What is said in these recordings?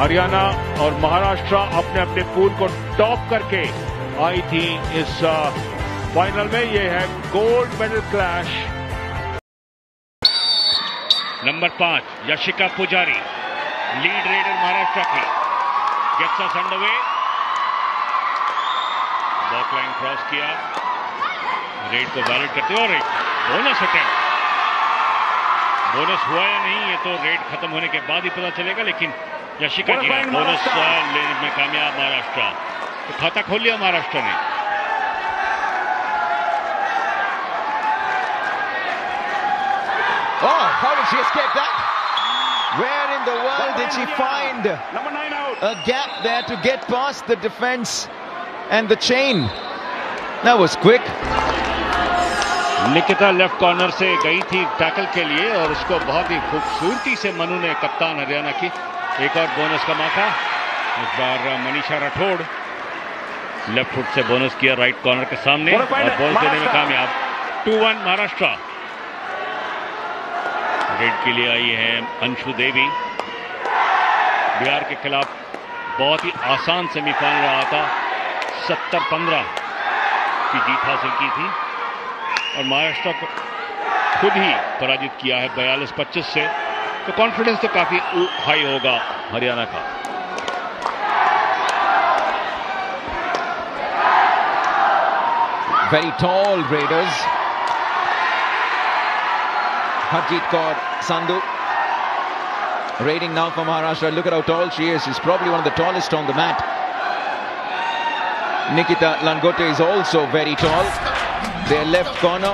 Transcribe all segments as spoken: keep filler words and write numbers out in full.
हरियाणा और महाराष्ट्र अपने अपने पूल को टॉप करके आई थी इस फाइनल में। ये है गोल्ड मेडल क्लैश। नंबर पांच यशिका पुजारी, लीड रेडर महाराष्ट्र की, gets us underway. Box line cross किया, रेड को वैलिड करते हुए और एक बोनस अटेम्प्ट। बोनस हुआ या नहीं ये तो रेड खत्म होने के बाद ही पता चलेगा, लेकिन यशिका जी ने बोनस लेने में कामयाब महाराष्ट्र, तो खाता खोल लिया महाराष्ट्र ने। Oh, how did she escape that? Where in the world did she find a gap there to get past the defense and the chain? That was quick. Nikita left corner से गई थी टैकल के लिए और उसको बहुत ही खूबसूरती से मनु ने, कप्तान हरियाणा की, एक और बोनस का मौका। इस बार मनीषा राठौड़ लेफ्ट फुट से बोनस किया राइट कॉर्नर के सामने और बोनस देने में कामयाब। To one Maharashtra. रेड के लिए आई है अंशु देवी। बिहार के खिलाफ बहुत ही आसान सेमीफाइनल रहा था, सत्तर पंद्रह की जीत हासिल की थी और महाराष्ट्र को खुद ही पराजित किया है बयालीस पच्चीस से, तो कॉन्फिडेंस तो काफी हाई होगा हरियाणा का। Very tall raiders, Harjit Kaur Sandhu raiding now for Maharashtra. Look at how tall she is. She's probably one of the tallest on the mat. Nikita Langote is also very tall. Their left corner,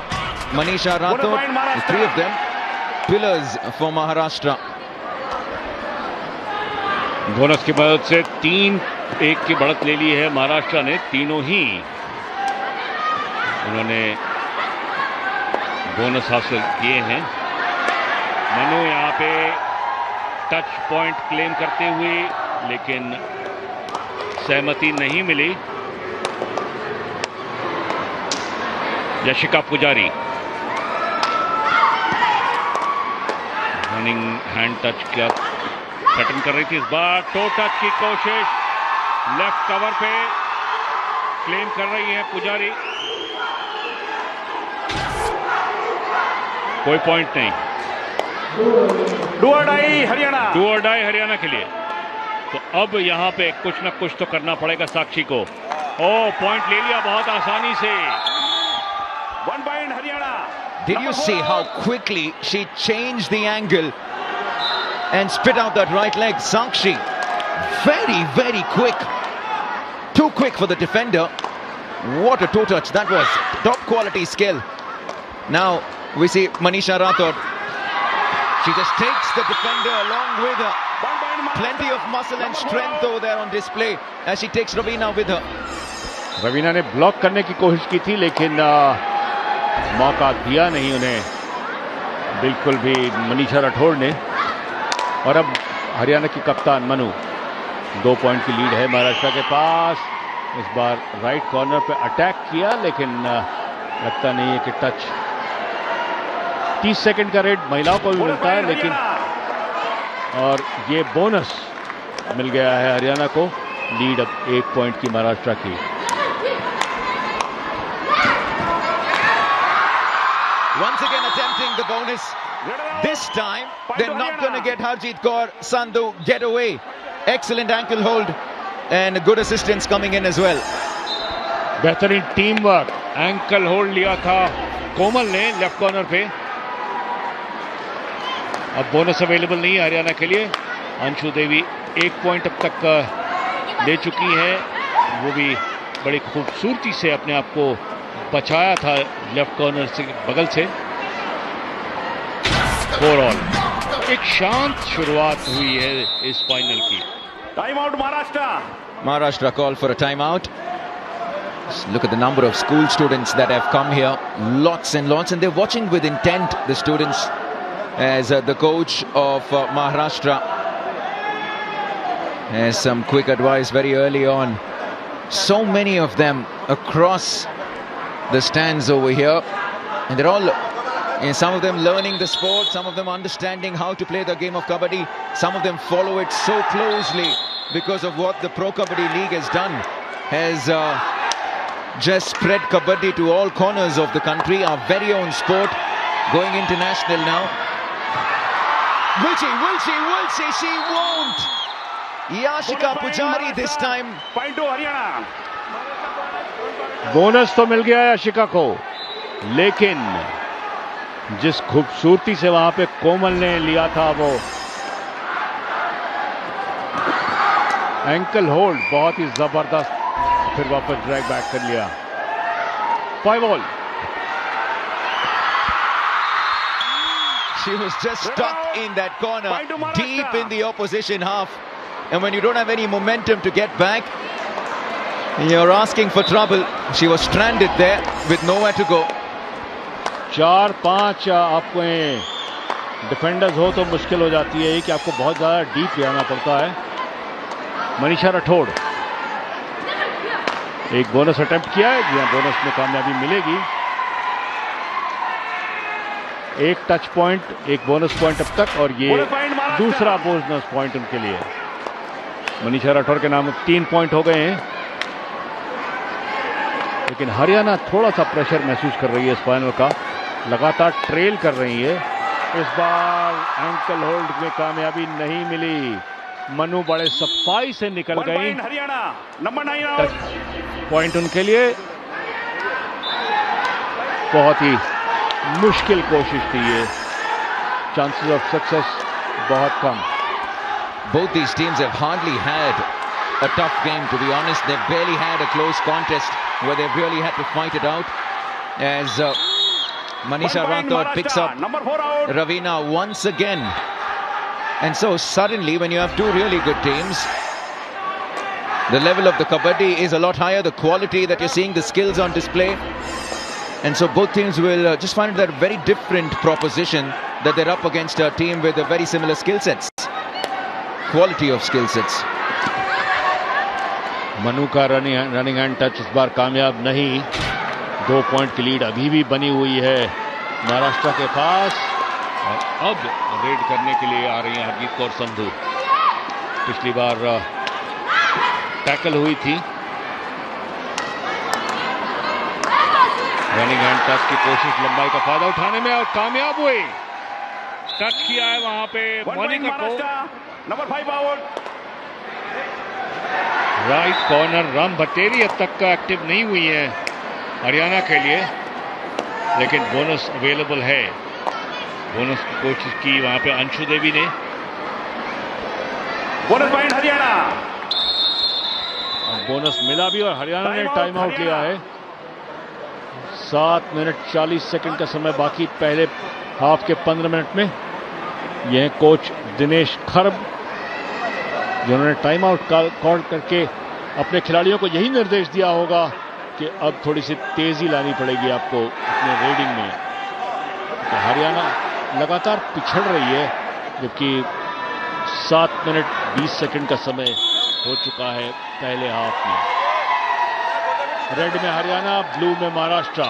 Manisha Rathod, the three of them, pillars for Maharashtra. Bonus की मदद से तीन एक की बढ़त ले ली है महाराष्ट्र ने। तीनों ही उन्होंने बोनस हासिल किए हैं। मनु यहाँ पे टच पॉइंट क्लेम करते हुए, लेकिन सहमति नहीं मिली। Yashika Pujari running hand touch किया, पैटर्न कर रही थी। इस बार टो टच की कोशिश, लेफ्ट कवर पे क्लेम कर रही है पुजारी। कोई पॉइंट नहीं। डू और डाई हरियाणा, डू और डाई हरियाणा के लिए। तो अब यहां पे कुछ ना कुछ तो करना पड़ेगा साक्षी को। ओ, पॉइंट ले लिया बहुत आसानी से। One by in Haryana. Did you see how quickly she changed the angle and spit out that right leg? Sakshi, very, very quick. Too quick for the defender. What a two-touch that was. Top quality skill. Now we see Manisha Rathod. She just takes the defender along with her. Plenty of muscle and strength over there on display as she takes Ravina with her. Ravina ने block करने की कोशिश की थी, लेकिन uh... मौका दिया नहीं उन्हें बिल्कुल भी मनीषा राठौड़ ने। और अब हरियाणा की कप्तान मनु, दो पॉइंट की लीड है महाराष्ट्र के पास। इस बार राइट कॉर्नर पे अटैक किया, लेकिन लगता नहीं है कि टच। तीस सेकंड का रेड महिलाओं को भी मिलता है, लेकिन और ये बोनस मिल गया है हरियाणा को। लीड अब एक पॉइंट की महाराष्ट्र की। Once again attempting the bonus. This time they're not going to get Harjit Kaur Sandhu get away. Excellent ankle hold and good assistance coming in as well. बेहतरीन टीम वर्क। एंकल होल्ड लिया था कोमल ने left corner पे। अब bonus available नहीं है हरियाणा के लिए। अंशु देवी एक पॉइंट अब तक ले चुकी है, वो भी बड़ी खूबसूरती से अपने आप को बचाया था लेफ्ट कॉर्नर से, बगल से। Four all. एक शांत शुरुआत हुई है इस फाइनल की। Time out Maharashtra. Maharashtra call for a time out. Look at the number of school students that have come here. Lots and lots, and they're watching with intent the students as uh, the coach of uh, Maharashtra has some quick advice very early on. So many of them across the stands over here, and they're all Some of them learning the sport, some of them understanding how to play the game of Kabaddi, some of them follow it so closely because of what the Pro Kabaddi League has done, has uh, just spread Kabaddi to all corners of the country, our very own sport, going international now. Will she, will she, will she, she won't! Yashika Pujari this time. Bonus to mil gaya Yashika ko, lekin जिस खूबसूरती से वहां पे कोमल ने लिया था वो ankle hold बहुत ही जबरदस्त, फिर वापस ड्रैग बैक कर लिया. Five all. She was just stuck in that corner, deep in the opposition half. And when you don't have any momentum to get back, you're asking for trouble. She was stranded there with nowhere to go. चार पांच आपको defenders हो तो मुश्किल हो जाती है कि आपको बहुत ज्यादा डीप जाना पड़ता है. मनीषा राठौड़ एक बोनस अटेम्प्ट किया है, जी हां बोनस में कामयाबी मिलेगी. एक टच पॉइंट, एक बोनस पॉइंट अब तक, और ये दूसरा बोनस पॉइंट उनके लिए. मनीषा राठौड़ के नाम तीन पॉइंट हो गए हैं, लेकिन हरियाणा थोड़ा सा प्रेशर महसूस कर रही है इस फाइनल का, लगातार ट्रेल कर रही है. इस बार एंकल होल्ड में कामयाबी नहीं मिली. मनु बड़े सफाई से निकल गई. हरियाणा नंबर नाइन पॉइंट उनके लिए. बहुत ही मुश्किल कोशिश थी ये. चांसेस ऑफ सक्सेस बहुत कम. Both these teams have hardly had a tough game, to be honest. They've barely had a close contest where they really had to fight it out, as uh, Manisha Rathod picks up Ravina once again. And so suddenly when you have two really good teams, the level of the Kabaddi is a lot higher, the quality that you're seeing, the skills on display, and so both teams will uh, just find that very different proposition that they're up against a team with a very similar skill sets, quality of skill sets. Manu का running running hand touch इस बार कामयाब नहीं. दो point की lead अभी भी बनी हुई है महाराष्ट्र के पास, और अब रेड करने के लिए आ रही हैं हरजीत कौर संधू. पिछली बार टैकल हुई थी. रनिंग हैंड टच की कोशिश, लंबाई का फायदा उठाने में, और कामयाब हुई. टच किया है वहां पे मोनिका को. Number five out. Right corner. Ram Bhateri अब तक का एक्टिव नहीं हुई है हरियाणा के लिए, लेकिन बोनस अवेलेबल है. बोनस की कोशिश की वहां पे अंशु देवी ने. Bonus point Haryana. बोनस मिला भी, और हरियाणा ने टाइम आउट लिया है. सात मिनट चालीस सेकंड का समय बाकी पहले हाफ के पंद्रह मिनट में. यह कोच दिनेश खरब, जिन्होंने टाइम आउट कॉल करके अपने खिलाड़ियों को यही निर्देश दिया होगा कि अब थोड़ी सी तेजी लानी पड़ेगी आपको अपने रेडिंग में. तो हरियाणा लगातार पिछड़ रही है, जबकि सात मिनट बीस सेकंड का समय हो चुका है पहले हाफ में. रेड में हरियाणा, ब्लू में महाराष्ट्र.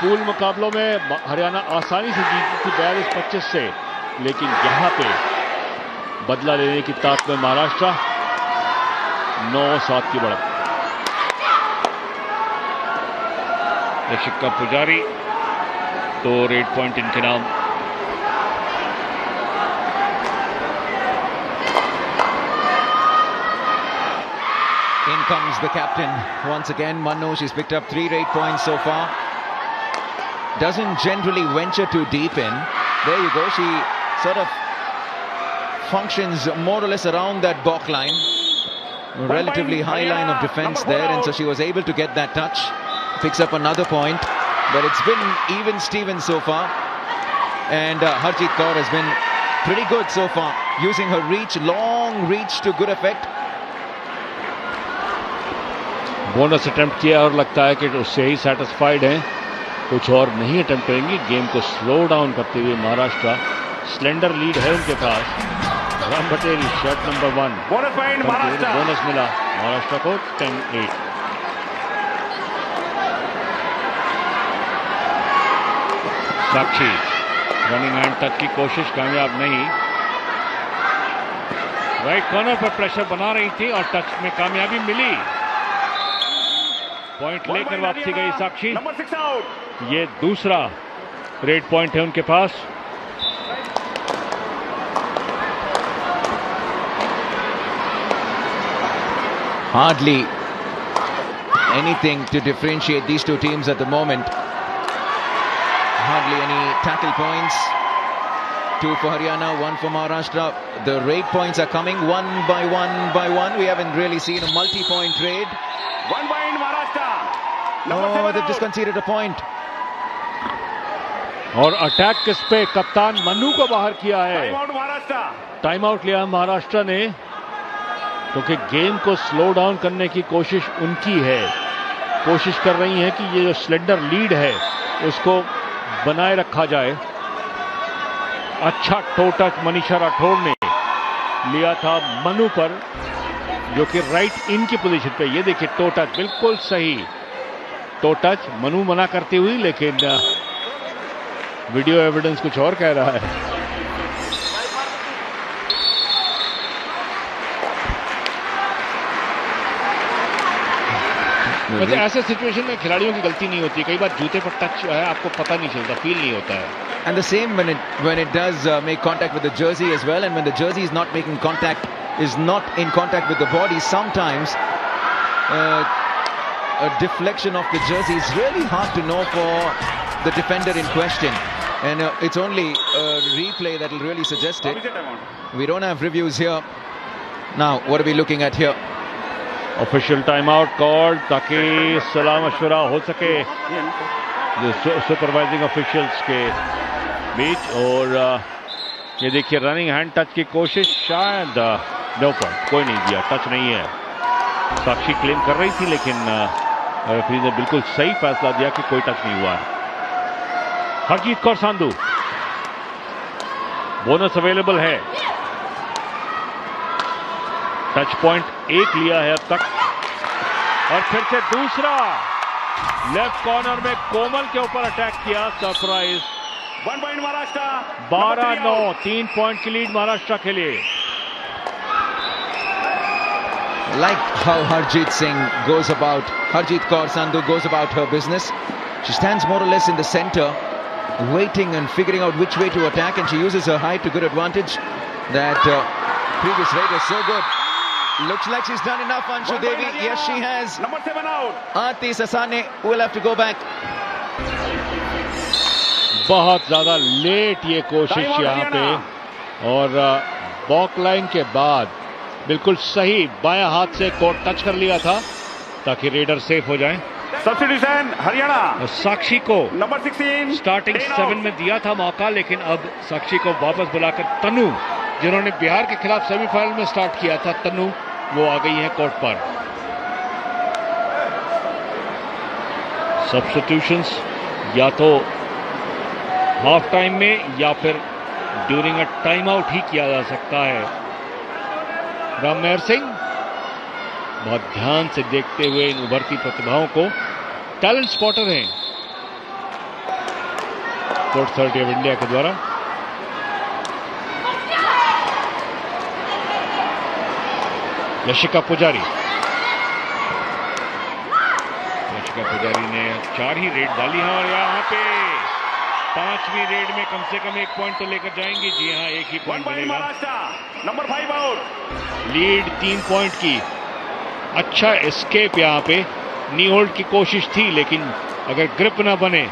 पूल मुकाबलों में हरियाणा आसानी से जीती थी बयालीस पच्चीस से, लेकिन यहाँ पे बदला लेने की ताक में महाराष्ट्र. नौ सात की बढ़त. यशिका पुजारी तो रेड पॉइंट इनके नाम. In comes the captain once again, Manu. She's picked up three raid points so far. Doesn't generally venture too deep in. There you go. She sort of functions more or less around that balk line, relatively high line of defense there, and so she was able to get that touch. Picks up another point, but it's been even Steven so far, and uh, Harjit Kaur has been pretty good so far, using her reach, long reach, to good effect. Bonus attempt किया, और लगता है कि उससे ही satisfied हैं, कुछ और नहीं attempt करेंगी. Game को slow down करते हुए महाराष्ट्र. स्लेंडर लीड है उनके पास. Ram Bhateri shot number one. Bonus मिला महाराष्ट्र को ten eight. Sakshi running hand तक की कोशिश कामयाब नहीं, राइट कॉर्नर पर प्रेशर बना रही थी और टच में कामयाबी मिली, पॉइंट लेकर वापसी गई साक्षी। ये दूसरा रेड पॉइंट है उनके पास। Hardly anything to differentiate these two teams at the moment. Hardly any tackle points. Two for Haryana, one for Maharashtra. The raid points are coming one by one by one. We haven't really seen a multi-point raid. One by in Maharashtra. No, they've just conceded a point. और attack किस पे? कप्तान मनु को बाहर किया है। Time out Maharashtra. Time out लिया महाराष्ट्र ने, क्योंकि गेम को स्लो डाउन करने की कोशिश उनकी है। कोशिश कर रही है कि ये जो स्लेंडर लीड है उसको बनाए रखा जाए। अच्छा टो टच मनीषा राठौड़ ने लिया था मनु पर, जो कि राइट इन की पोजीशन पे। ये देखिए टो टच बिल्कुल सही, टो टच मनु मना करती हुई, लेकिन वीडियो एविडेंस कुछ और कह रहा है। मतलब ऐसे सिचुएशन में खिलाड़ियों की गलती नहीं होती, कई बार जूते पर टच है आपको पता नहीं चलता, फील नहीं होता है। And the same when it when it does uh, make contact with the jersey as well, and when the jersey is not making contact, is not in contact with the body, sometimes uh, a deflection of the jersey is really hard to know for the defender in question, and uh, it's only a replay that will really suggest it. We don't have reviews here. Now, what are we looking at here? Official timeout called taki salam ashura ho sake. The supervising officials के बीच और ये देखिए running hand touch की कोशिश, शायद no point, कोई नहीं दिया, टच नहीं है। साक्षी क्लेम कर रही थी, लेकिन रेफरी ने बिल्कुल सही फैसला दिया कि कोई टच नहीं हुआ है। हरजीत कौर सांधू, बोनस अवेलेबल है। टच पॉइंट एक लिया है अब तक, और फिर से दूसरा। लेफ्ट कॉर्नर में कोमल के ऊपर अटैक किया, सरप्राइज। वन पॉइंट महाराष्ट्र, बारह नौ, तीन पॉइंट की लीड महाराष्ट्र के लिए। Like how Harjit Singh goes about, Harjit Kaur Sandhu goes about her business. She stands more or less in the center, waiting and figuring out which way to attack, and she uses her height to good advantage. That uh, previous raid was so good. Looks like she's done enough, Anshu Devi. Yes, she has. Number seven out. Aarti Sasane will have to go back. बहुत ज़्यादा late ये कोशिश यहाँ पे, और बॉक line के बाद बिल्कुल सही बाया हाथ से कोर्ट टच कर लिया था ताकि रेडर सेफ हो जाएं। सब्स्टिट्यूशन हरियाणा, साक्षी को नंबर सिक्सटीन स्टार्टिंग सेवन में दिया था मौका, लेकिन अब साक्षी को वापस बुलाकर तनु, जिन्होंने बिहार के खिलाफ सेमीफाइनल में स्टार्ट किया था, तन्नू वो आ गई है कोर्ट पर। सब्स्टिट्यूशंस या तो हाफ टाइम में या फिर ड्यूरिंग अ टाइम आउट ही किया जा सकता है। राम मेहर सिंह बहुत ध्यान से देखते हुए इन उभरती प्रतिभाओं को, टैलेंट स्पॉटर हैं स्पोर्ट्स अथॉरिटी ऑफ इंडिया के द्वारा। यशिका पुजारी, यशिका पुजारी ने चार ही रेड डाली है और यहाँ पे पांचवी रेड में कम से कम एक पॉइंट तो लेकर जाएंगी। जी हाँ, एक ही पॉइंट मिलेगा। नंबर फाइव आउट, लीड तीन पॉइंट की। अच्छा एस्केप यहाँ पे, नी होल्ड की कोशिश थी, लेकिन अगर ग्रिप ना बने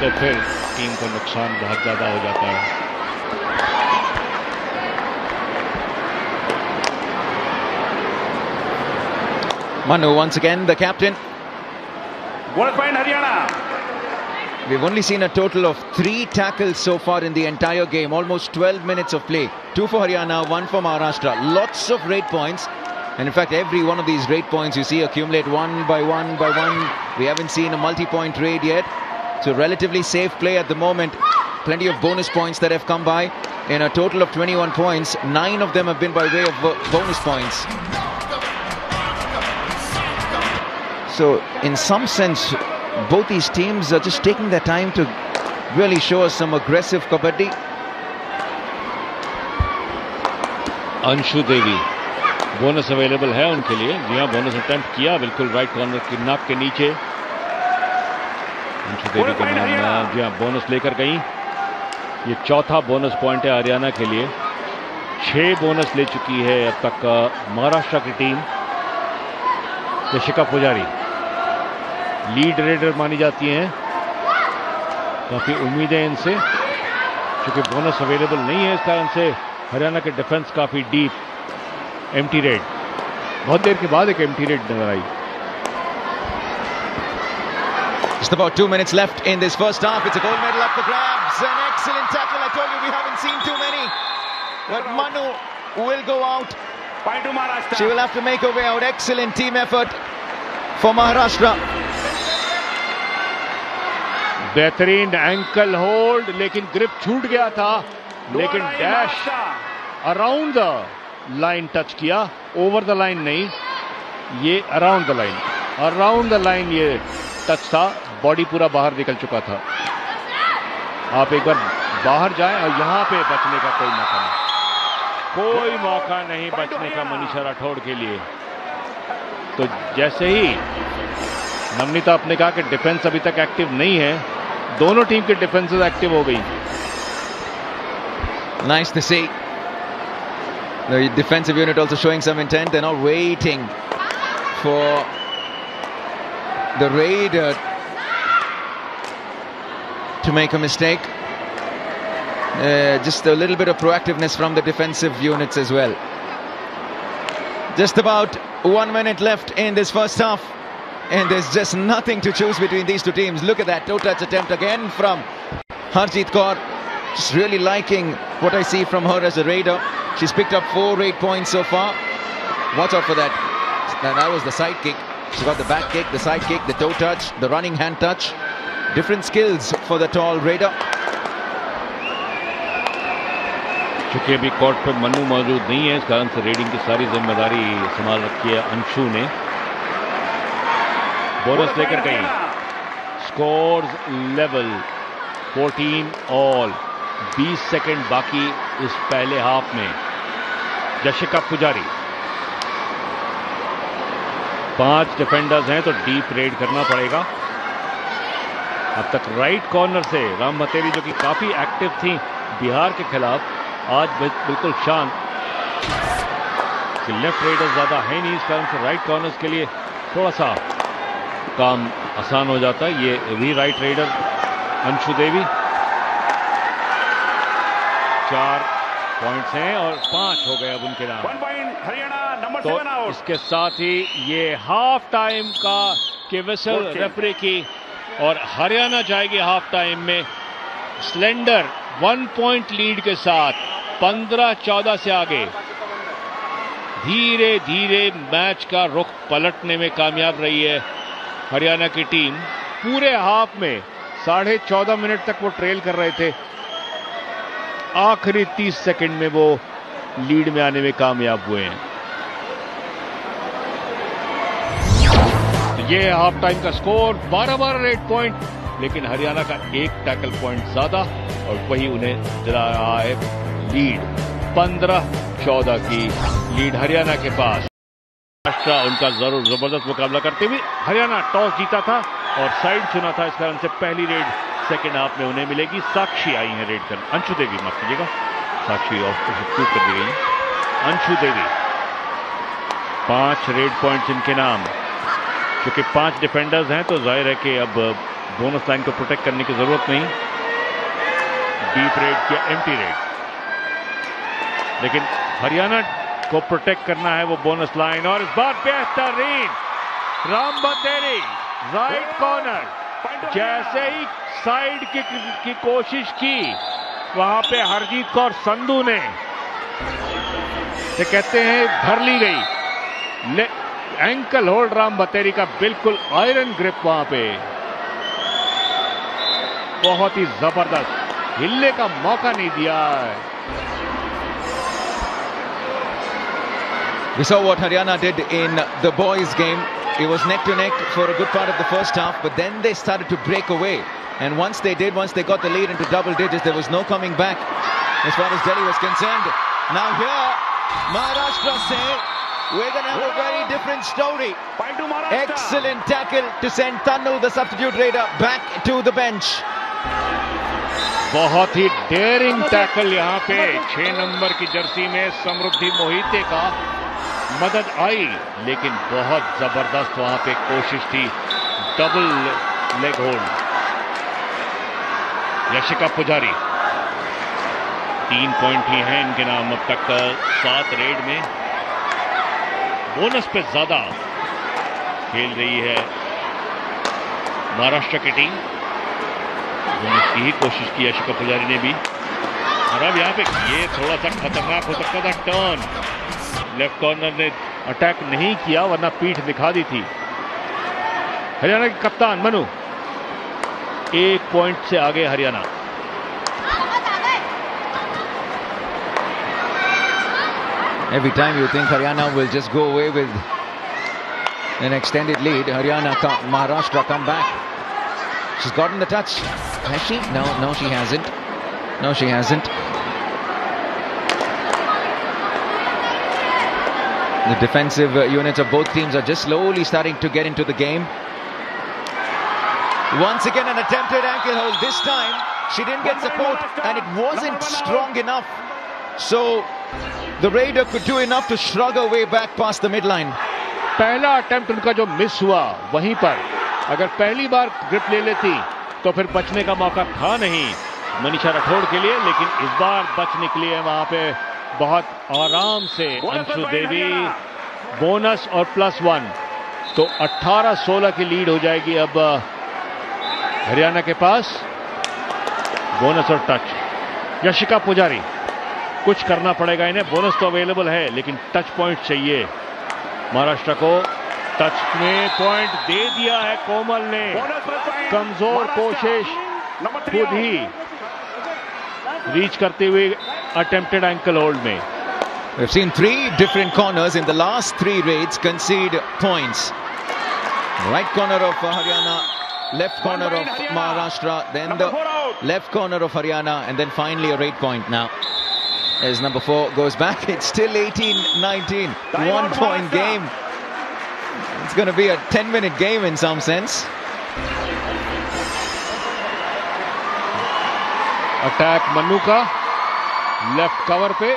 तो फिर टीम को नुकसान बहुत ज्यादा हो जाता है। Manu once again the captain. Bonus point Haryana. We've only seen a total of three tackles so far in the entire game, almost twelve minutes of play. Two for Haryana, one for Maharashtra. Lots of raid points, and in fact every one of these raid points you see accumulate one by one by one. We haven't seen a multi-point raid yet, so relatively safe play at the moment. Plenty of bonus points that have come by. In a total of twenty-one points, nine of them have been by way of bonus points. So in some sense both these teams are just taking their time to really show us some aggressive kabaddi. Anshu Devi, bonus available है उनके लिए. जी हाँ, bonus attempt किया, बिल्कुल right corner की नाक के नीचे. अंशु देवी का नाम, जी हाँ, bonus लेकर गई. ये चौथा bonus point है हरियाणा के लिए. छह बोनस ले चुकी है अब तक महाराष्ट्र की team. Yashika Pujari lead raider मानी जाती हैं, काफी उम्मीदें इनसे, क्योंकि बोनस अवेलेबल नहीं है. इस कारण से हरियाणा के डिफेंस काफी डीप. एम्प्टी रेड, बहुत देर के बाद एक एम्प्टी रेड नजर आई. Just about two minutes left in this first half. It's a gold medal up for grabs. An excellent tackle. I told you we haven't seen too many. But Manu will go out. She will have to make her way out. Excellent team effort for Maharashtra. बेहतरीन ankle hold, लेकिन grip छूट गया था, लेकिन dash around the line touch किया. Over the line नहीं, ये around the line, around the line ये टच था. बॉडी पूरा बाहर निकल चुका था. आप एक बार बाहर जाएं और यहाँ पे बचने का कोई मौका नहीं, कोई मौका नहीं बचने का मनीषा राठौड़ के लिए. तो जैसे ही नम्निता आपने कहा कि डिफेंस अभी तक एक्टिव नहीं है, दोनों टीम के डिफेंसेस एक्टिव हो गई. Nice to see the defensive unit also showing some intent. They are not waiting for the raider to make a mistake. Uh, just a little bit of proactiveness from the defensive units as well. Just about one minute left in this first half, and there's just nothing to choose between these two teams. Look at that toe-touch attempt again from Harjit Kaur. Just really liking what I see from her as a raider. She's picked up four raid points so far. Watch out for that. Now that was the side kick. She got the back kick, the side kick, the toe-touch, the running hand touch. Different skills for the tall raider. चूंकि अभी court पर मनु मौजूद नहीं है, इस कारण से raiding की सारी जिम्मेदारी संभाल रखी है अंशु ने. बोनस लेकर गई. स्कोर्स लेवल चौदह ऑल. बीस सेकंड बाकी इस पहले हाफ में. यशिका पुजारी, पांच डिफेंडर्स हैं तो डीप रेड करना पड़ेगा. अब तक राइट कॉर्नर से राम मतेरी, जो कि काफी एक्टिव थी बिहार के खिलाफ, आज बिल्कुल शांत. लेफ्ट रेडर ज्यादा है नहीं, इस कारण से राइट कॉर्नर्स के लिए थोड़ा सा काम आसान हो जाता है. ये री राइट रेडर अंशु देवी. चार पॉइंट्स हैं और पांच हो गए अब उनके नाम. One point Haryana number seven out. इसके साथ ही ये हाफ टाइम का के विसल रेफरी की, और हरियाणा जाएगी हाफ टाइम में स्लेंडर वन पॉइंट लीड के साथ, पंद्रह चौदह से आगे. धीरे धीरे मैच का रुख पलटने में कामयाब रही है हरियाणा की टीम. पूरे हाफ में साढ़े चौदह मिनट तक वो ट्रेल कर रहे थे, आखिरी तीस सेकंड में वो लीड में आने में कामयाब हुए हैं. तो ये हाफ टाइम का स्कोर बारह बारह रेड पॉइंट, लेकिन हरियाणा का एक टैकल पॉइंट ज्यादा, और वही उन्हें दिला रहा है लीड. पंद्रह चौदह की लीड हरियाणा के पास. महाराष्ट्र उनका जरूर जबरदस्त मुकाबला करते हुए, हरियाणा टॉस जीता था और साइड चुना था, इस कारण से पहली रेड सेकेंड हाफ में उन्हें मिलेगी. साक्षी आई है रेड कर, अंशु देवी माफ कीजिएगा, साक्षी ऑफ एक्सक्यूट कर दी गई. अंशु देवी, पांच रेड पॉइंट्स इनके नाम. क्योंकि पांच डिफेंडर्स हैं तो जाहिर है कि अब बोनस लाइन को प्रोटेक्ट करने की जरूरत नहीं. डीप रेड या एम्प्टी रेड, लेकिन हरियाणा को प्रोटेक्ट करना है वो बोनस लाइन. और इस बार बेहतरीन राम बतेरी राइट कॉर्नर, जैसे ही साइड की, की कोशिश की वहां पे हरजीत कौर संधू ने, ये कहते हैं धर ली गई. एंकल होल्ड राम बतेरी का, बिल्कुल आयरन ग्रिप वहां पे, बहुत ही जबरदस्त. हिलने का मौका नहीं दिया. We saw what Haryana did in the boys game. It was neck to neck for a good part of the first half, but then they started to break away And once they did, once they got the lead into double digits, there was no coming back as far as Delhi was concerned. Now here, Maharashtra say, we're going to have a very different story. Excellent tackle to send Tannu, the substitute raider, back to the bench. बहुत ही daring tackle यहाँ पे छह number की Jersey में समृद्धि मोहिते का मदद आई, लेकिन बहुत जबरदस्त वहाँ पे कोशिश थी डबल लेग होल्ड। यशिका पुजारी, तीन पॉइंट ही हैं इनके नाम अब तक सात रेड में। बोनस पे ज्यादा खेल रही है महाराष्ट्र की टीम, बोनस की ही कोशिश की यशिका पुजारी ने भी। और अब यहाँ पे ये थोड़ा सा खतरनाक हो सकता था टर्न, लेफ्ट कॉर्नर ने अटैक नहीं किया वरना पीठ दिखा दी थी। हरियाणा के कप्तान मनु एक पॉइंट से आगे Haryana. Every time you think Haryana will just go away with an extended lead, Haryana, Maharashtra come back. She's gotten the touch. Has she? No, no, she hasn't. No, she hasn't. The defensive units of both teams are just slowly starting to get into the game. Once again, an attempted ankle hold. This time, she didn't get support and it wasn't strong enough. So the raider could do enough to shrug her way back past the midline. पहला attempt उनका जो miss हुआ वहीं पर, अगर पहली बार grip ले लेती तो फिर बचने का मौका था नहीं मनीषा राठौड़ के लिए, लेकिन इस बार बच निकली है वहां पे बहुत आराम से अंशु देवी। बोनस और प्लस वन तो अठारह सोलह की लीड हो जाएगी अब हरियाणा के पास। बोनस और टच यशिका पुजारी, कुछ करना पड़ेगा इन्हें। बोनस तो अवेलेबल है लेकिन टच पॉइंट चाहिए महाराष्ट्र को। टच में पॉइंट दे दिया है कोमल ने, कमजोर कोशिश खुद ही रीच करते हुए अटेम्प्टेड एंकल होल्ड में। We've seen three different corners in the last three raids concede points. Right corner of Haryana, left corner of Maharashtra, then the left corner of Haryana, and then finally a raid point now. As number four goes back, it's still eighteen nineteen, one-point game. It's going to be a ten-minute game in some sense. Attack Manu ka left cover pe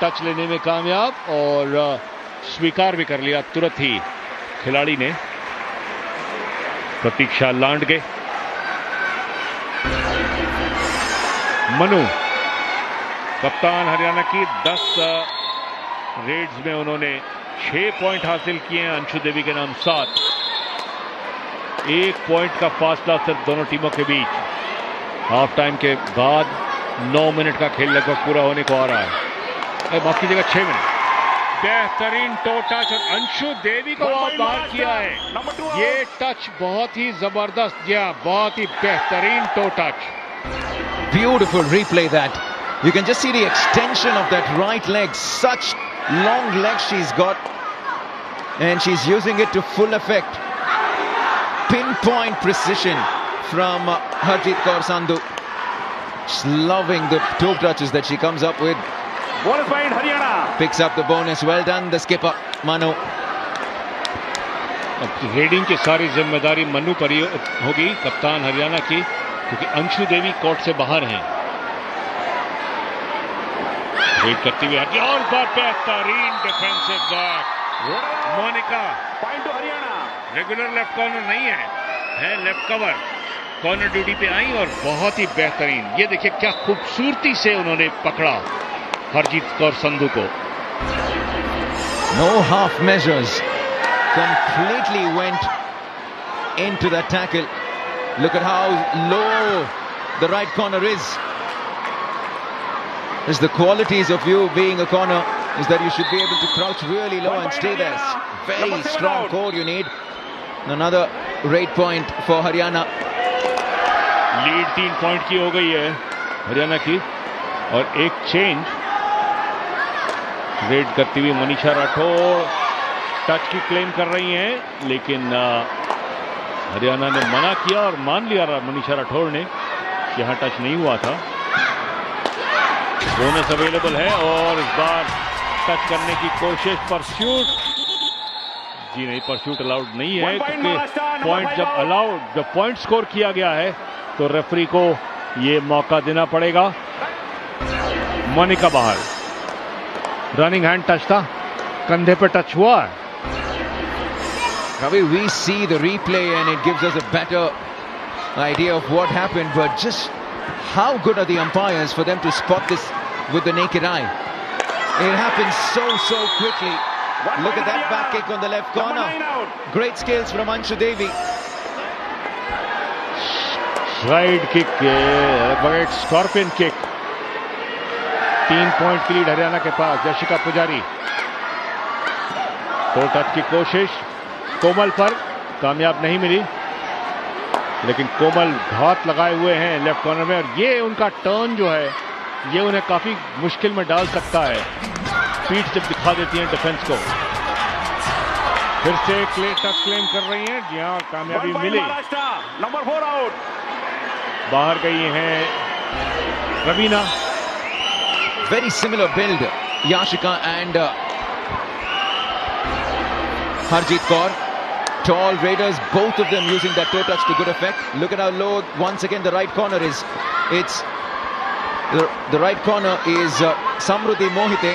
touch lene mein kamyab aur swikar bhi kar liya turat hi khiladi ne. Pratiksha Landge, Manu कप्तान हरियाणा की दस Reds में उन्होंने छह point हासिल किए हैं, अंशु देवी के नाम सात। एक पॉइंट का फासला सिर्फ दोनों टीमों के बीच। हाफ टाइम के बाद नौ मिनट का खेल लगभग पूरा होने को आ रहा है, बाकी जगह छह मिनट। बेहतरीन टो टच और अंशु देवी को बाहर किया है। ये टच बहुत ही जबरदस्त, या बहुत ही बेहतरीन toe touch. Beautiful replay that. You can just see the extension of that right leg, such long leg she's got, and she's using it to full effect. Pinpoint precision from Harjit Kaur Sandhu. She's loving the toe touches that she comes up with. Picks up the bonus. Well done, the skipper, Manu. Heading की सारी जिम्मेदारी मनु पर होगी, कप्तान हरियाणा की, क्योंकि अंशु देवी court से बाहर हैं। वेट करती हुई आती और बेहतरीन defensive back Monika. Point Haryana, regular left corner नहीं है, है लेफ्ट कवर, कॉर्नर ड्यूटी पे आई और बहुत ही बेहतरीन। ये देखिए क्या खूबसूरती से उन्होंने पकड़ा हरजीत कौर संधू को। No half measures, completely went into the tackle. Look at how low the right corner is. Is the qualities of you being a corner is that you should be able to crouch really low and stay there. Very strong core you need. Another raid point for Haryana. Lead तीन point की हो गई है हरियाणा की, और एक change raid करती हुई मनीषा राठौड़ टच की क्लेम कर रही हैं, लेकिन हरियाणा ने मना किया और मान लिया मनीषा राठौड़ ने कि यहां टच नहीं हुआ था। बोनस अवेलेबल है और इस बार टच करने की कोशिश। परस्यूट जी नहीं, परस्यूट अलाउड नहीं है क्योंकि पॉइंट जब अलाउड जब पॉइंट स्कोर किया गया है तो रेफरी को ये मौका देना पड़ेगा। मोनिका बाहर, रनिंग हैंड टच था, कंधे पे टच हुआ है। Ravi, we see the replay and it gives us a better idea of what happened, but just how good are the umpires for them to spot this with the naked eye? It happens so, so quickly. Look at that back kick on the left corner. Great skills from Anshu Devi. Slide kick, scorpion kick. तीन point की lead Haryana के पास। यशिका पुजारी तो touch की कोशिश कोमल पर कामयाब नहीं मिली, लेकिन कोमल घात लगाए हुए हैं लेफ्ट कॉर्नर में और ये उनका टर्न जो है ये उन्हें काफी मुश्किल में डाल सकता है। पीठ जब दिखा देती हैं डिफेंस को, फिर से टच क्लेम कर रही हैं। जी हाँ, कामयाबी मिली। नंबर फोर आउट, बाहर गई हैं Raveena. Very similar build, Yashika and uh, Harjit Kaur. Tall raiders, both of them using that toe touch to good effect. Look at how low once again the right corner is. It's the, the right corner is uh, Samruddhi Mohite.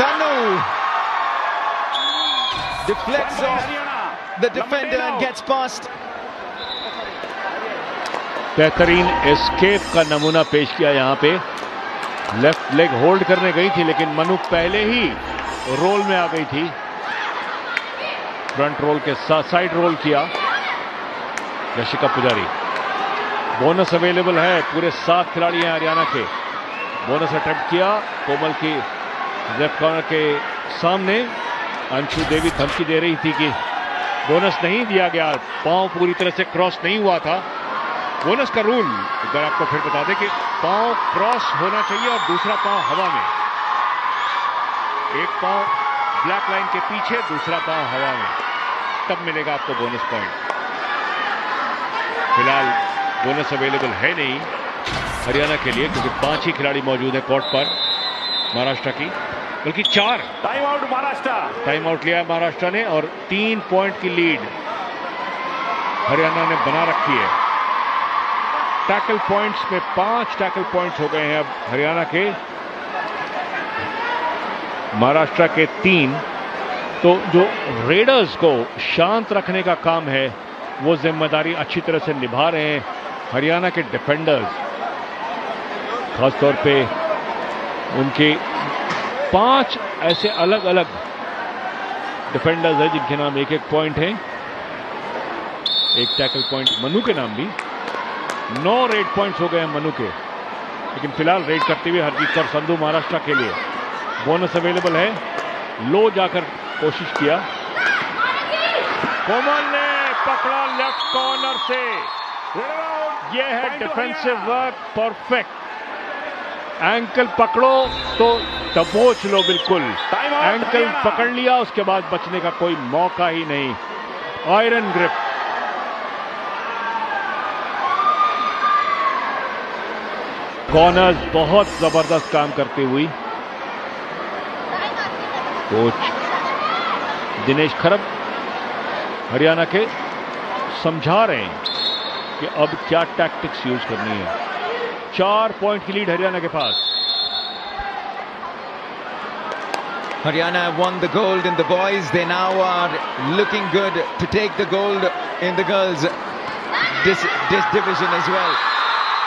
Tannu deflects off the defender and gets past. बेहतरीन escape का नमूना पेश किया यहाँ पे। Left leg hold करने गई थी लेकिन मनु पहले ही रोल में आ गई थी। फ्रंट रोल के साथ साइड रोल किया यशिका पुजारी। बोनस अवेलेबल है, पूरे सात खिलाड़ी हैं हरियाणा के। बोनस अटेम्प्ट किया कोमल की लेफ्ट कॉर्नर के सामने। अंशु देवी धमकी दे रही थी कि बोनस नहीं दिया गया, पांव पूरी तरह से क्रॉस नहीं हुआ था। बोनस का रूल एक बार आपको फिर बता दें कि पांव क्रॉस होना चाहिए और दूसरा पांव हवा में, एक पांव ब्लैक लाइन के पीछे दूसरा पांव हवा में, तब मिलेगा आपको बोनस पॉइंट। फिलहाल बोनस अवेलेबल है नहीं हरियाणा के लिए क्योंकि पांच ही खिलाड़ी मौजूद है कोर्ट पर महाराष्ट्र की, बल्कि चार। Time out Maharashtra, time out लिया महाराष्ट्र ने और तीन पॉइंट की लीड हरियाणा ने बना रखी है। टैकल पॉइंट्स में पांच टैकल पॉइंट्स हो गए हैं अब हरियाणा के, महाराष्ट्र के तीन। तो जो रेडर्स को शांत रखने का काम है वो जिम्मेदारी अच्छी तरह से निभा रहे हैं हरियाणा के डिफेंडर्स। खासतौर पे उनके पांच ऐसे अलग अलग डिफेंडर्स हैं जिनके नाम एक एक पॉइंट है, एक टैकल पॉइंट मनु के नाम भी। नौ रेड पॉइंट्स हो गए हैं मनु के, लेकिन फिलहाल रेड करते हुए हरजीत कौर संधू महाराष्ट्र के लिए। बोनस अवेलेबल है, लो जाकर कोशिश किया। कोमल ने पकड़ा लेफ्ट कॉर्नर से, यह है डिफेंसिव वर्क परफेक्ट। एंकल पकड़ो तो दबोच लो बिल्कुल, एंकल पकड़ लिया उसके बाद बचने का कोई मौका ही नहीं। Iron grip. कॉर्नर्स बहुत जबरदस्त काम करते हुए कोच दिनेश खरब हरियाणा के समझा रहे हैं कि अब क्या टैक्टिक्स यूज करनी है। चार पॉइंट की लीड हरियाणा के पास। Haryana have won the gold in the boys. They now are looking good to take the gold in the girls this this division as well.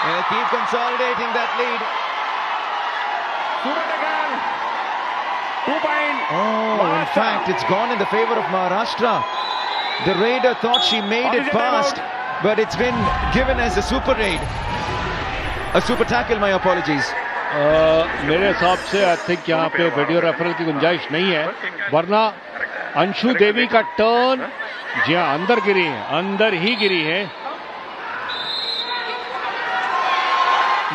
And they keep consolidating that lead. Oh, in fact, it's gone in the favor of Maharashtra. The raider thought she made it past, but it's been given as a super raid. A super tackle, my apologies. मेरे हिसाब से I think यहाँ पे video referral की गुंजाइश नहीं है, वरना अंशु देवी का टर्न जहाँ अंदर गिरी है, अंदर ही गिरी है।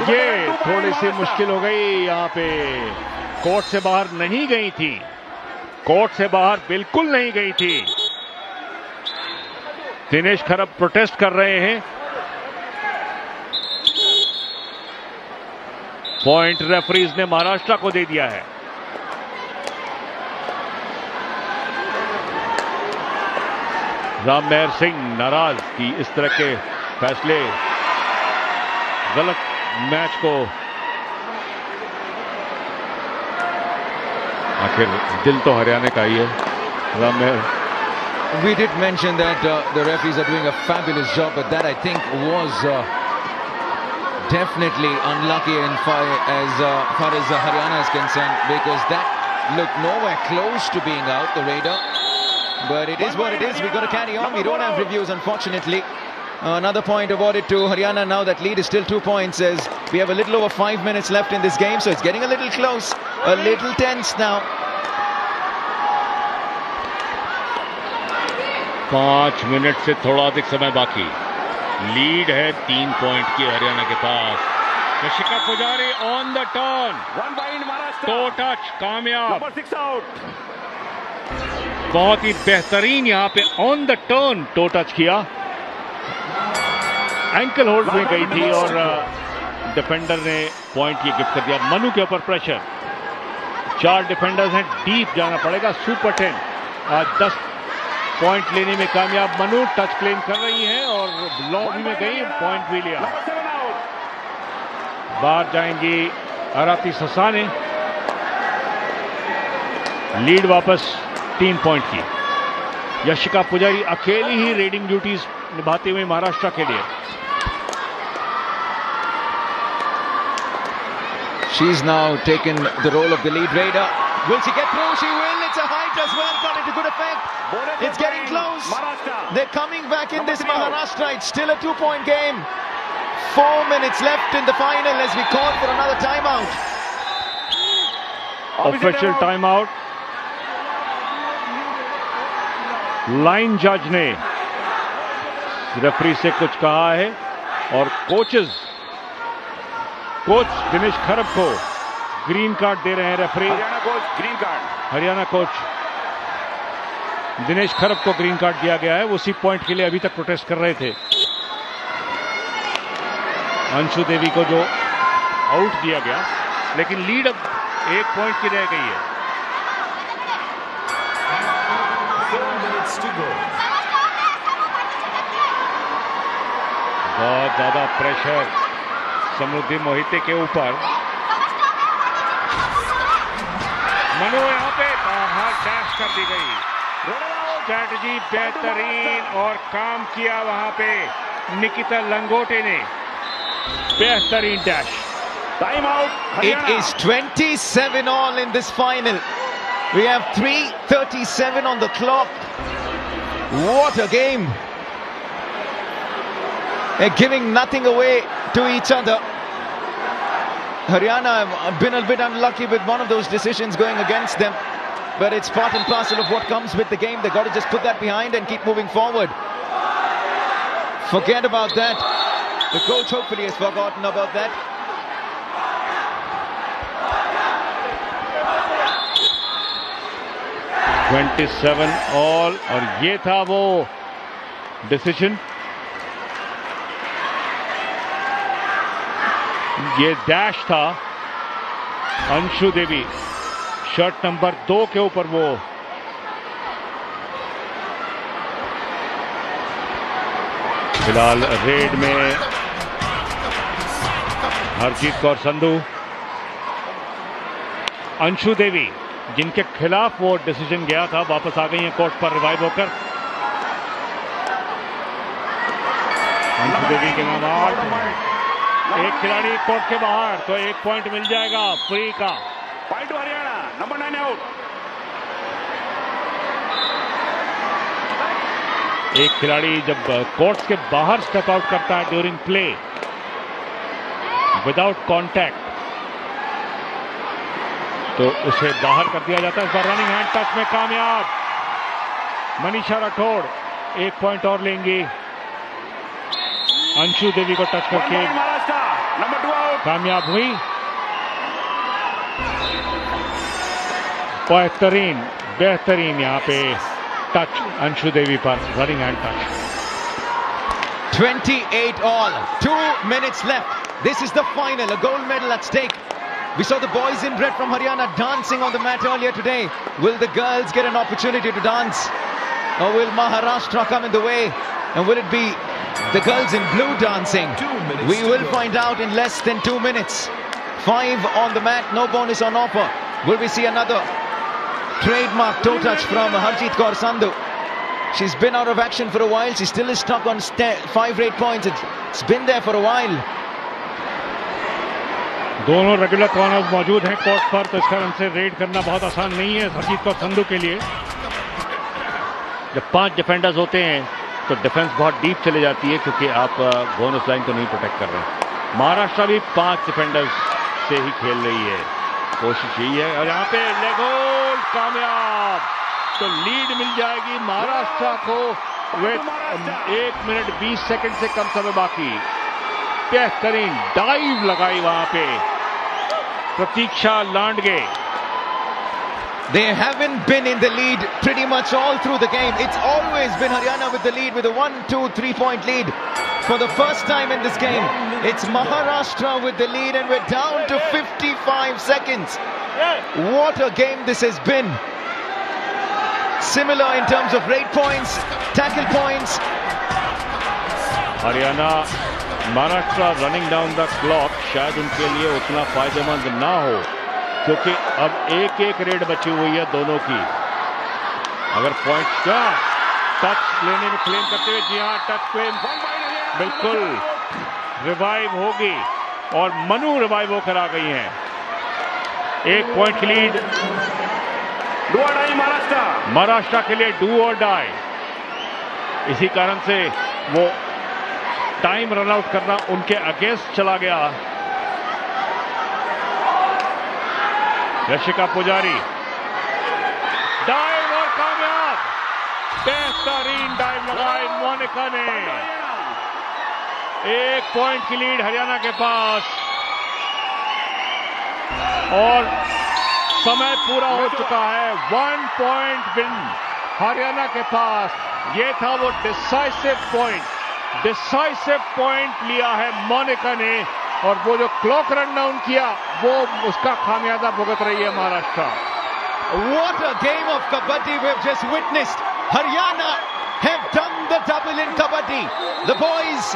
ये थोड़ी सी मुश्किल हो गई यहाँ पे, कोर्ट से बाहर नहीं गई थी, कोर्ट से बाहर बिल्कुल नहीं गई थी। दिनेश खरब प्रोटेस्ट कर रहे हैं. पॉइंट रेफरीज ने महाराष्ट्र को दे दिया है. राम मेहर सिंह नाराज की इस तरह के फैसले गलत मैच को आखिर दिल तो हरियाणा का ही है. Ram Mehar we did mention that the referees are doing a fabulous job but that I think was definitely unlucky in as far as Haryana is concerned because that look nowhere close to being out the raider. But it is what it is. We've got to carry on. We don't have reviews, unfortunately. Another point awarded to Haryana. Now that lead is still two points. As we have a little over five minutes left in this game, so it's getting a little close, a little tense now. पांच minute से थोड़ा अधिक समय बाकी. Lead है तीन point की हरियाणा के पास. यशिका पुजारी on the turn. One by in Maharashtra. Two touch. कामयाब. Number six out. बहुत ही बेहतरीन यहाँ पे on the turn toe touch किया. एंकल होल्ड में गई थी और डिफेंडर ने पॉइंट ये गिफ्ट कर दिया. मनु के ऊपर प्रेशर. चार डिफेंडर्स हैं, डीप जाना पड़ेगा. सुपर टेन आज दस पॉइंट लेने में कामयाब. मनु टच क्लेम कर रही है और लॉबी में गई, पॉइंट भी लिया. बाहर जाएंगी आरती ससाने. लीड वापस तीन पॉइंट की. यशिका पुजारी अकेली ही रेडिंग ड्यूटीज निभाते हुए महाराष्ट्र के लिए. She is now taken the role of the lead raider. Will she get through? She will. It's a height as well. Come into good effect. It's getting close. They're coming back in this Maharashtra. It's still a two-point game. Four minutes left in the final as we call for another timeout. Official timeout. Line जज ने referee से कुछ कहा है और coaches coach Dinesh Kharab को green card दे रहे हैं referee. Haryana coach green card. Haryana coach Dinesh Kharab को ग्रीन कार्ड दिया गया है. उसी पॉइंट के लिए अभी तक प्रोटेस्ट कर रहे थे. अंशु देवी को जो आउट दिया गया, लेकिन लीड अब एक पॉइंट की रह गई है. बहुत ज्यादा प्रेशर समृद्धि मोहिते के ऊपर. मनु यहाँ पे बाहर डैश कर दी गई. स्ट्रैटेजी बेहतरीन और काम किया वहां पे निकिता लंगोटे ने. बेहतरीन dash. Time out. It is twenty-seven all in this final. We have three thirty-seven on the clock. What a game. They're giving nothing away to each other. Haryana have been a bit unlucky with one of those decisions going against them. But it's part and parcel of what comes with the game. They've got to just put that behind and keep moving forward. Forget about that. The coach hopefully has forgotten about that. twenty-seven all और ये था वो decision. ये dash था अंशु देवी shirt number दो के ऊपर. वो फिलहाल रेड में हरजीत कौर संधू. अंशु देवी जिनके खिलाफ वो डिसीजन गया था वापस आ गई हैं कोर्ट पर रिवाइव होकर. अंशु देवी के नाम आठ एक खिलाड़ी कोर्ट के बाहर तो एक पॉइंट मिल जाएगा फ्री का. Point Haryana number nine out. एक खिलाड़ी जब कोर्ट के बाहर स्टेप आउट करता है ड्यूरिंग प्ले विदाउट कॉन्टैक्ट तो उसे बाहर कर दिया जाता है. इस बार रनिंग हैंड टच में कामयाब. मनीषा राठौड़ एक पॉइंट और लेंगी. अंशु देवी को टच करके कामयाब हुई. बेहतरीन बेहतरीन यहाँ पे टच अंशु देवी पर running hand touch. twenty-eight all. Two minutes left. This is the final. A gold medal at stake. We saw the boys in red from Haryana dancing on the mat earlier today. Will the girls get an opportunity to dance? Or will Maharashtra come in the way? And will it be the girls in blue dancing? We will find out in less than two minutes. Five on the mat, no bonus on offer. Will we see another trademark toe touch from Harjit Kaur Sandhu? She's been out of action for a while. She still is stuck on five rate points. It's been there for a while. दोनों regular corners मौजूद हैं court पर तो इस कारण से red करना बहुत आसान नहीं है हरजीत कौर संधू के लिए जब पांच डिफेंडर्स होते हैं तो डिफेंस बहुत डीप चले जाती है क्योंकि आप बोनस लाइन को नहीं प्रोटेक्ट कर रहे महाराष्ट्र भी पांच डिफेंडर्स से ही खेल रही है कोशिश यही है और यहाँ पे लेग होल्ड कामयाब तो लीड मिल जाएगी महाराष्ट्र को विद एक मिनट बीस सेकेंड से कम समय बाकी बेहतरीन डाइव लगाई वहां पे Pratiksha Landge. They haven't been in the lead pretty much all through the game. It's always been Haryana with the lead with a one, two, three point lead. For the first time in this game, it's Maharashtra with the lead and we're down to fifty-five seconds. What a game this has been. Similar in terms of rate points, tackle points. Haryana Maharashtra running down the clock शायद उनके लिए उतना फायदेमंद ना हो क्योंकि अब एक एक रेड बची हुई है दोनों की अगर पॉइंट का टच लेने में क्लेम करते हुए जी हाँ टच क्लेम बिल्कुल रिवाइव होगी और मनु रिवाइव होकर आ गई हैं एक पॉइंट लीड डू और डाई महाराष्ट्र महाराष्ट्र के लिए डू और डाई इसी कारण से वो टाइम रन आउट करना उनके अगेंस्ट चला गया यशिका पुजारी डाइव और कामयाब बेहतरीन डाइव लगाई मोनिका ने एक पॉइंट की लीड हरियाणा के पास और समय पूरा हो चुका है वन पॉइंट विन हरियाणा के पास ये था वो डिसाइसिव पॉइंट डिसाइसिव पॉइंट लिया है मोनिका ने और वो जो क्लॉक रन डाउन किया वो उसका खामियाजा भुगत रही है Maharashtra What a game of kabaddi we've just witnessed. Haryana have done the double in kabaddi. The boys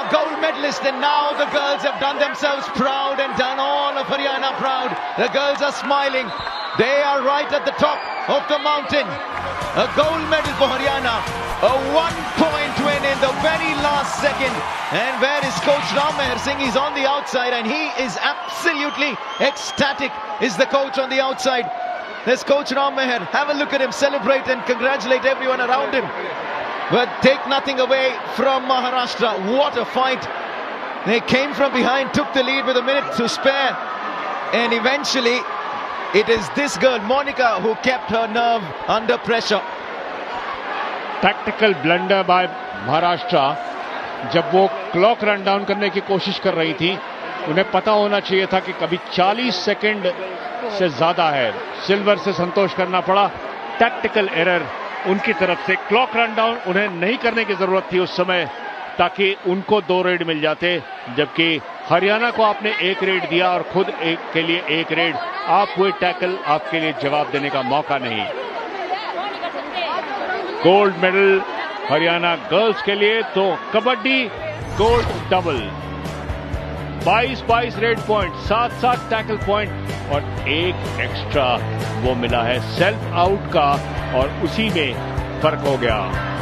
are gold medalists and now the girls have done themselves proud and done all of Haryana proud. The girls are smiling. They are right at the top of the mountain. A gold medal for Haryana. A one-point win in the very last second. And where is coach Ram Meher Singh? He's on the outside and he is absolutely ecstatic, is the coach on the outside. There's coach Ram Meher. Have a look at him, celebrate and congratulate everyone around him. But take nothing away from Maharashtra. What a fight. They came from behind, took the lead with a minute to spare. And eventually, it is this girl, Monica, who kept her nerve under pressure. Tactical blunder by Maharashtra जब वो clock run down करने की कोशिश कर रही थी उन्हें पता होना चाहिए था कि कभी चालीस सेकंड से ज्यादा है सिल्वर से संतोष करना पड़ा टैक्टिकल एरर उनकी तरफ से क्लॉक रन डाउन उन्हें नहीं करने की जरूरत थी उस समय ताकि उनको दो रेड मिल जाते जबकि हरियाणा को आपने एक रेड दिया और खुद एक के लिए एक रेड आप हुए टैकल आपके लिए जवाब देने का मौका नहीं गोल्ड मेडल हरियाणा गर्ल्स के लिए तो कबड्डी गोल्ड डबल बाईस बाईस रेड पॉइंट साथ साथ टैकल पॉइंट और एक एक्स्ट्रा वो मिला है सेल्फ आउट का और उसी में फर्क हो गया